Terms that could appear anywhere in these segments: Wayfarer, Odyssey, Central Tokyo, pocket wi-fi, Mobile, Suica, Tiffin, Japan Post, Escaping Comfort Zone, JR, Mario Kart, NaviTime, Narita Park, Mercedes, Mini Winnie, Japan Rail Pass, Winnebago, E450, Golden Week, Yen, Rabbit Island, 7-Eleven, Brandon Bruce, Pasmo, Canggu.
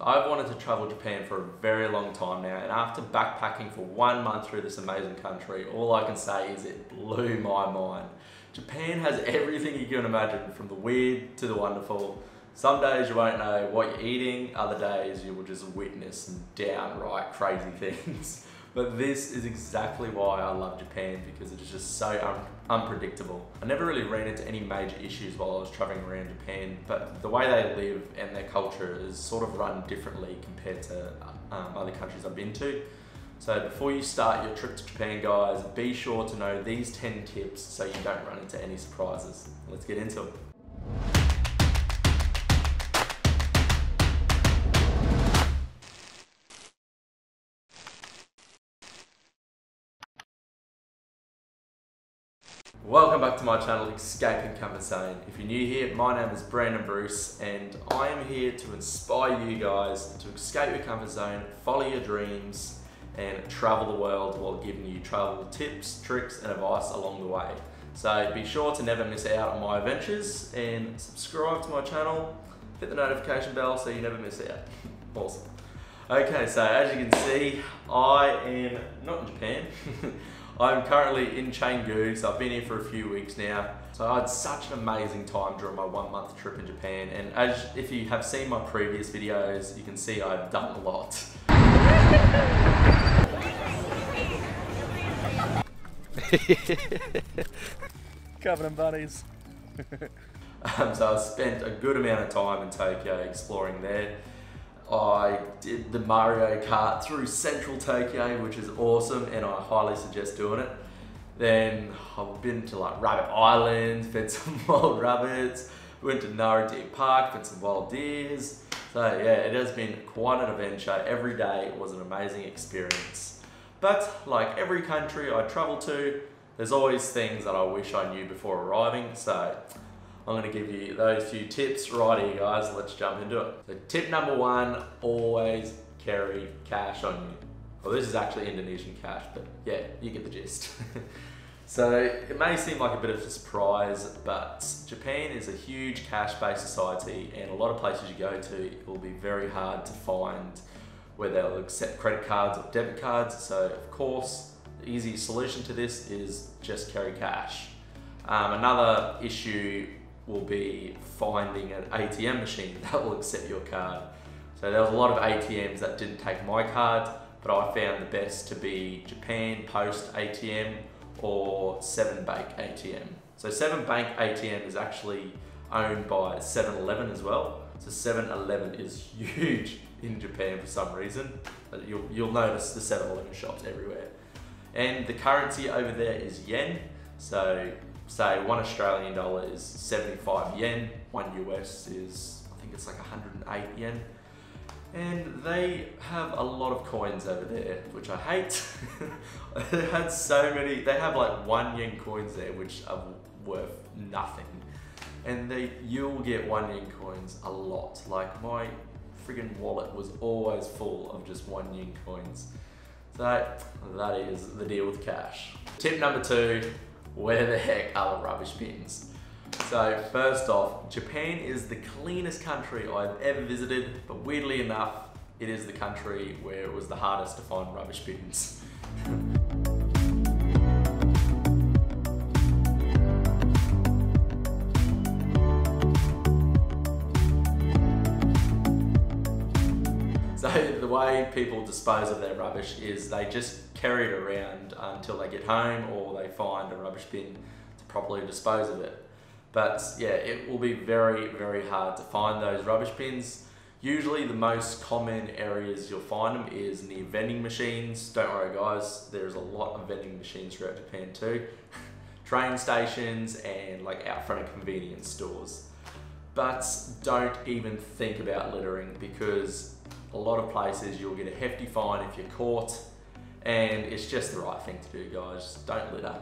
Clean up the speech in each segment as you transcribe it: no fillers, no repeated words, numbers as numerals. I've wanted to travel Japan for a very long time now, and after backpacking for 1 month through this amazing country, all I can say is it blew my mind. Japan has everything you can imagine, from the weird to the wonderful. Some days you won't know what you're eating, other days you will just witness some downright crazy things. But this is exactly why I love Japan, because it is just so unpredictable. I never really ran into any major issues while I was traveling around Japan, but the way they live and their culture is sort of run differently compared to other countries I've been to. So before you start your trip to Japan, guys, be sure to know these 10 tips so you don't run into any surprises. Let's get into it. Welcome back to my channel, Escaping Comfort Zone. If you're new here, my name is Brandon Bruce, and I am here to inspire you guys to escape your comfort zone, follow your dreams, and travel the world while giving you travel tips, tricks, and advice along the way. So be sure to never miss out on my adventures, and subscribe to my channel, hit the notification bell so you never miss out. Awesome. Okay, so as you can see, I am not in Japan. I'm currently in Canggu, so I've been here for a few weeks now. So I had such an amazing time during my 1 month trip in Japan, and as if you have seen my previous videos, you can see I've done a lot. Covenant buddies. So I spent a good amount of time in Tokyo exploring there. I did the Mario Kart through Central Tokyo, which is awesome, and I highly suggest doing it. Then I've been to like Rabbit Island, fed some wild rabbits, went to Narita Park, fed some wild deers. So yeah, it has been quite an adventure. Every day was an amazing experience. But like every country I travel to, there's always things that I wish I knew before arriving. So I'm gonna give you those few tips right here, guys. Let's jump into it. So tip number one, always carry cash on you. Well, this is actually Indonesian cash, but yeah, you get the gist. So it may seem like a bit of a surprise, but Japan is a huge cash-based society, and a lot of places you go to, it will be very hard to find where they'll accept credit cards or debit cards. So of course, the easy solution to this is just carry cash. Another issue will be finding an ATM machine that will accept your card. So there was a lot of ATMs that didn't take my card, but I found the best to be Japan Post ATM or 7 Bank ATM. So 7 Bank ATM is actually owned by 7-Eleven as well. So 7-Eleven is huge in Japan for some reason. You'll notice the 7-Eleven shops everywhere. And the currency over there is Yen. So say $1 Australian is 75 yen, $1 US is, I think it's like 108 yen. And they have a lot of coins over there, which I hate. They had so many, they have like 1 yen coins there, which are worth nothing. And you'll get 1 yen coins a lot. Like my friggin' wallet was always full of just 1 yen coins. So that is the deal with cash. Tip number two, where the heck are the rubbish bins? So first off, Japan is the cleanest country I've ever visited, but weirdly enough, it is the country where it was the hardest to find rubbish bins. So the way people dispose of their rubbish is they just carry it around until they get home or they find a rubbish bin to properly dispose of it. But yeah, it will be very, very hard to find those rubbish bins. Usually the most common areas you'll find them is near vending machines. Don't worry guys, there's a lot of vending machines throughout Japan too. Train stations and like out front of convenience stores. But don't even think about littering, because a lot of places you'll get a hefty fine if you're caught, and it's just the right thing to do, guys. Just don't litter,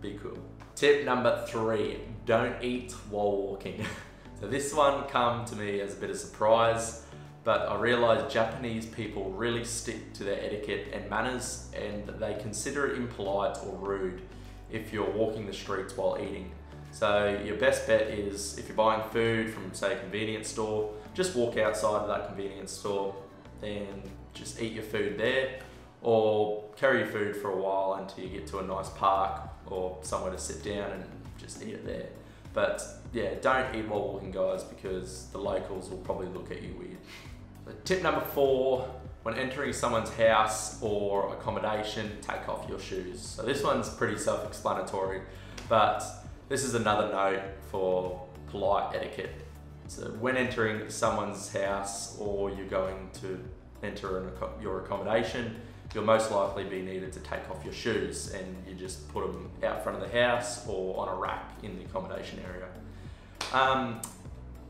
be cool. Tip number three, don't eat while walking. So this one come to me as a bit of surprise, but I realized Japanese people really stick to their etiquette and manners, and they consider it impolite or rude if you're walking the streets while eating. So your best bet is if you're buying food from say a convenience store, just walk outside of that convenience store and just eat your food there, or carry your food for a while until you get to a nice park or somewhere to sit down and just eat it there. But yeah, don't eat while walking, guys, because the locals will probably look at you weird. So tip number 4, when entering someone's house or accommodation, take off your shoes. So this one's pretty self-explanatory, but this is another note for polite etiquette. So when entering someone's house or you're going to enter your accommodation, you'll most likely be needed to take off your shoes, and you just put them out front of the house or on a rack in the accommodation area.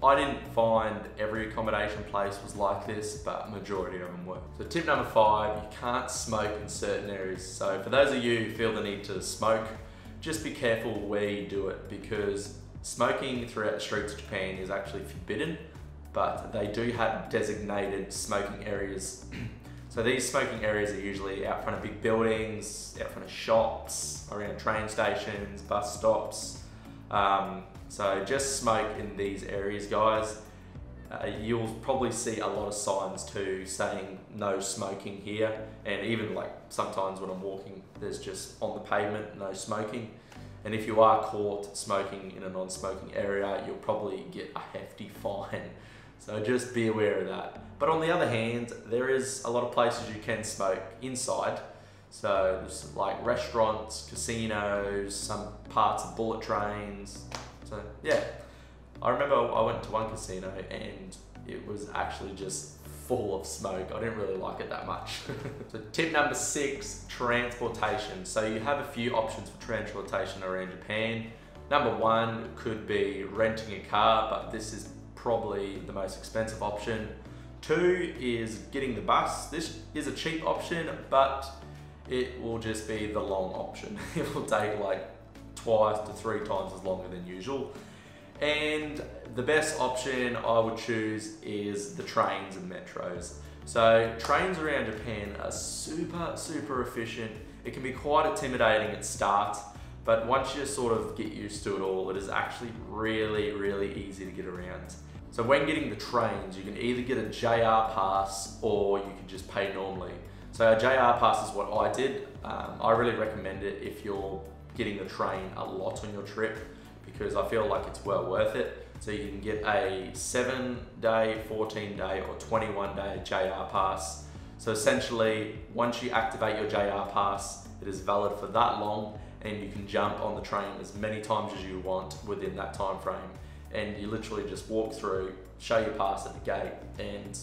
I didn't find every accommodation place was like this, but majority of them were. So tip number 5, you can't smoke in certain areas. So for those of you who feel the need to smoke, just be careful where you do it, because smoking throughout the streets of Japan is actually forbidden, but they do have designated smoking areas. So these smoking areas are usually out front of big buildings, out front of shops, around train stations, bus stops. So just smoke in these areas, guys. You'll probably see a lot of signs too saying no smoking here, and even like sometimes when I'm walking, there's just on the pavement, no smoking. And if you are caught smoking in a non-smoking area, you'll probably get a hefty fine. So just be aware of that. But on the other hand, there is a lot of places you can smoke inside. So there's like restaurants, casinos, some parts of bullet trains. So yeah, I remember I went to one casino and it was actually just full of smoke. I didn't really like it that much. So tip number 6, transportation. So you have a few options for transportation around Japan. Number 1 could be renting a car, but this is probably the most expensive option. 2 is getting the bus. This is a cheap option, but it will just be the long option. It will take like 2 to 3 times as longer than usual. And the best option I would choose is the trains and metros. So trains around Japan are super efficient. It can be quite intimidating at start, but once you sort of get used to it all, it is actually really easy to get around. So when getting the trains, you can either get a JR pass or you can just pay normally. So a JR pass is what I did. I really recommend it if you're getting the train a lot on your trip, because I feel like it's well worth it. So you can get a 7-day, 14-day or 21-day JR pass. So essentially, once you activate your JR pass, it is valid for that long, and you can jump on the train as many times as you want within that time frame. And you literally just walk through, show your pass at the gate, and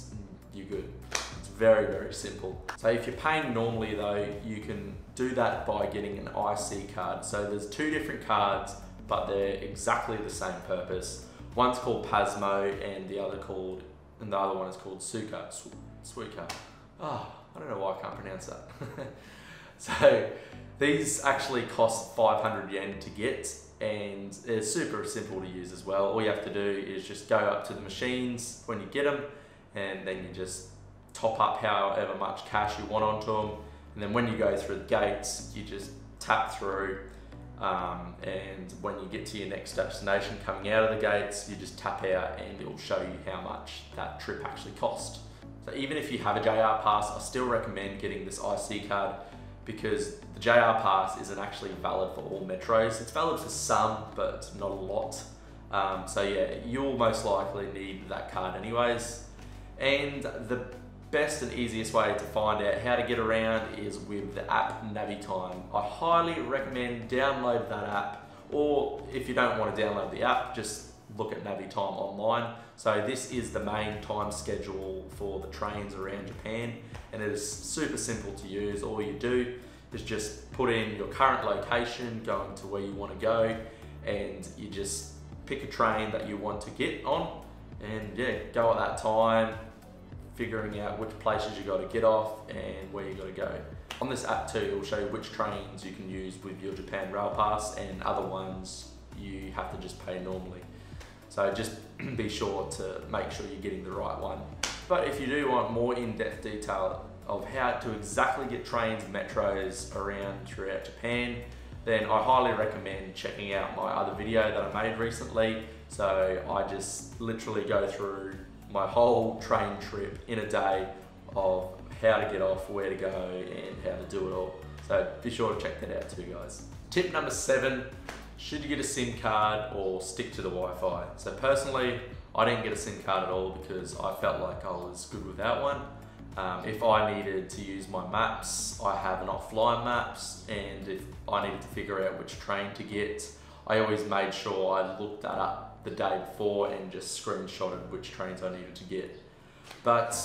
you're good. It's very simple. So if you're paying normally though, you can do that by getting an IC card. So there's 2 different cards, but they're exactly the same purpose. One's called Pasmo, and the other one is called Suica. Suica. Oh, I don't know why I can't pronounce that. So these actually cost 500 yen to get, and they're super simple to use as well. All you have to do is just go up to the machines when you get them, and then you just top up however much cash you want onto them. And then when you go through the gates, you just tap through. And when you get to your next destination, coming out of the gates, you just tap out and it will show you how much that trip actually cost. So even if you have a JR pass, I still recommend getting this IC card, because the JR pass isn't actually valid for all metros. It's valid for some, but not a lot. So yeah, you'll most likely need that card anyways. And the best and easiest way to find out how to get around is with the app NaviTime. I highly recommend download that app, or if you don't want to download the app, just look at NaviTime online. So this is the main time schedule for the trains around Japan, and it is super simple to use. All you do is just put in your current location, going to where you want to go, and you just pick a train that you want to get on, and yeah, go at that time, figuring out which places you got to get off and where you got to go. On this app too, it will show you which trains you can use with your Japan Rail Pass, and other ones you have to just pay normally. So just be sure to make sure you're getting the right one. But if you do want more in-depth detail of how to exactly get trains and metros around throughout Japan, then I highly recommend checking out my other video that I made recently. So I just literally go through my whole train trip in a day of how to get off, where to go, and how to do it all. So be sure to check that out too, guys. Tip number 7, should you get a SIM card or stick to the Wi-Fi? So personally, I didn't get a SIM card at all because I felt like I was good without one. If I needed to use my maps, I have an offline maps, and if I needed to figure out which train to get, I always made sure I looked that up the day before and just screenshotted which trains I needed to get. But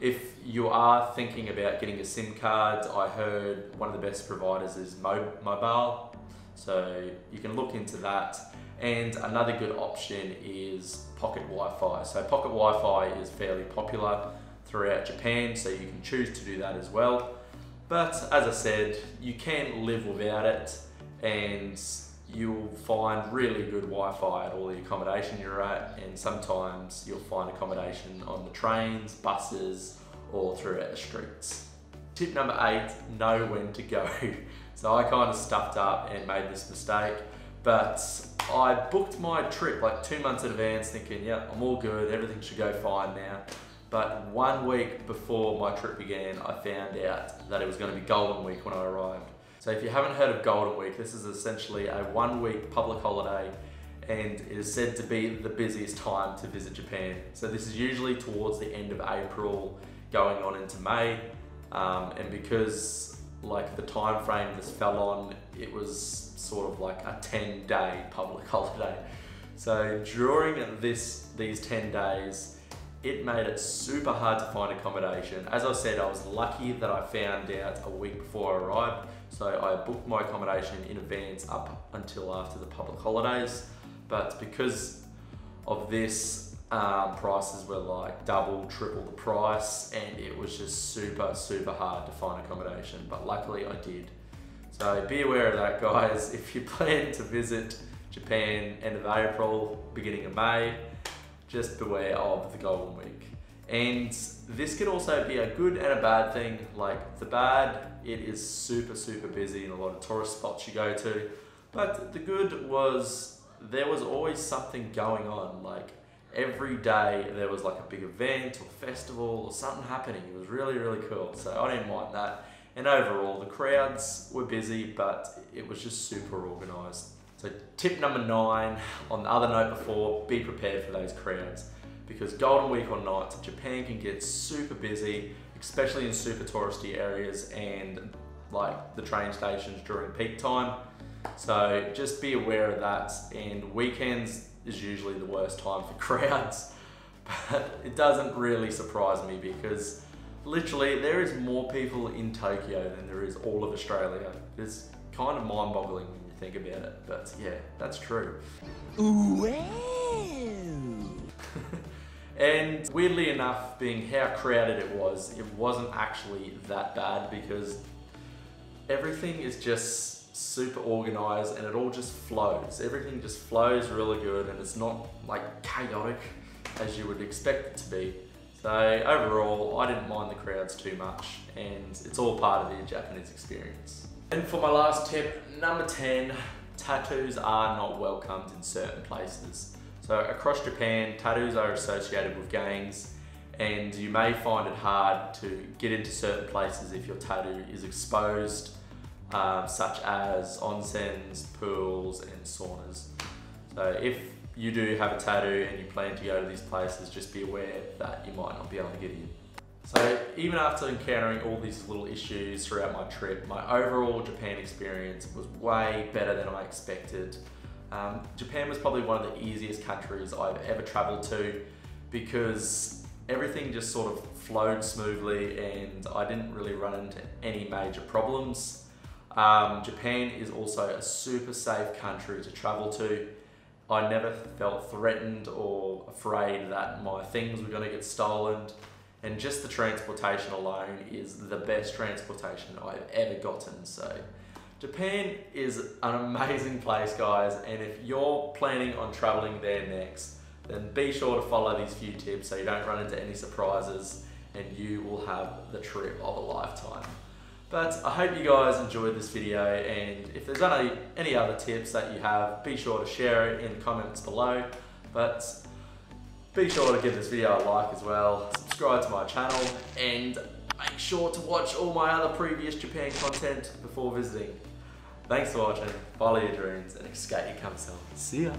if you are thinking about getting a SIM card, I heard one of the best providers is Mobile, so you can look into that. And another good option is pocket Wi-Fi. So pocket Wi-Fi is fairly popular throughout Japan, so you can choose to do that as well. But as I said, you can live without it, and you'll find really good Wi-Fi at all the accommodation you're at, and sometimes you'll find accommodation on the trains, buses, or throughout the streets. Tip number 8, know when to go. So I kind of stuffed up and made this mistake, but I booked my trip like 2 months in advance thinking, yep, I'm all good, everything should go fine now. But 1 week before my trip began, I found out that it was going to be Golden Week when I arrived. So if you haven't heard of Golden Week, this is essentially a 1 week public holiday, and it is said to be the busiest time to visit Japan. So this is usually towards the end of April, going on into May. And because like the time frame this fell on, it was sort of like a 10-day public holiday. So during these 10 days, it made it super hard to find accommodation. As I said, I was lucky that I found out a week before I arrived, so I booked my accommodation in advance up until after the public holidays. But because of this, prices were like double, triple the price, and it was just super, super hard to find accommodation. But luckily I did. So be aware of that, guys. If you plan to visit Japan end of April, beginning of May, just beware of the Golden Week. And this could also be a good and a bad thing. Like the bad, it is super, super busy in a lot of tourist spots you go to. But the good was there was always something going on. Like every day there was like a big event or festival or something happening. It was really, really cool. So I didn't mind that. And overall, the crowds were busy, but it was just super organized. So tip number 9, on the other note before, be prepared for those crowds, because Golden Week or not, Japan can get super busy, especially in super touristy areas and like the train stations during peak time. So just be aware of that, and weekends is usually the worst time for crowds. But it doesn't really surprise me, because literally there is more people in Tokyo than there is all of Australia. It's kind of mind-boggling when you think about it, but yeah, that's true. And weirdly enough, being how crowded it wasn't actually that bad, because everything is just super organized and it all just flows. Everything just flows really good, and it's not like chaotic as you would expect it to be. So overall, I didn't mind the crowds too much, and it's all part of the Japanese experience. And for my last tip, number 10, tattoos are not welcomed in certain places. So across Japan, tattoos are associated with gangs, and you may find it hard to get into certain places if your tattoo is exposed, such as onsens, pools, and saunas. So if you do have a tattoo and you plan to go to these places, just be aware that you might not be able to get in. So even after encountering all these little issues throughout my trip, my overall Japan experience was way better than I expected. Japan was probably one of the easiest countries I've ever traveled to, because everything just sort of flowed smoothly and I didn't really run into any major problems. Japan is also a super safe country to travel to. I never felt threatened or afraid that my things were going to get stolen, and just the transportation alone is the best transportation I've ever gotten. So Japan is an amazing place, guys, and if you're planning on traveling there next, then be sure to follow these few tips so you don't run into any surprises, and you will have the trip of a lifetime. But I hope you guys enjoyed this video, and if there's any other tips that you have, be sure to share it in the comments below. But Be sure to give this video a like as well, subscribe to my channel, and make sure to watch all my other previous Japan content before visiting. Thanks for watching, follow your dreams, and escape your comfort zone. See ya!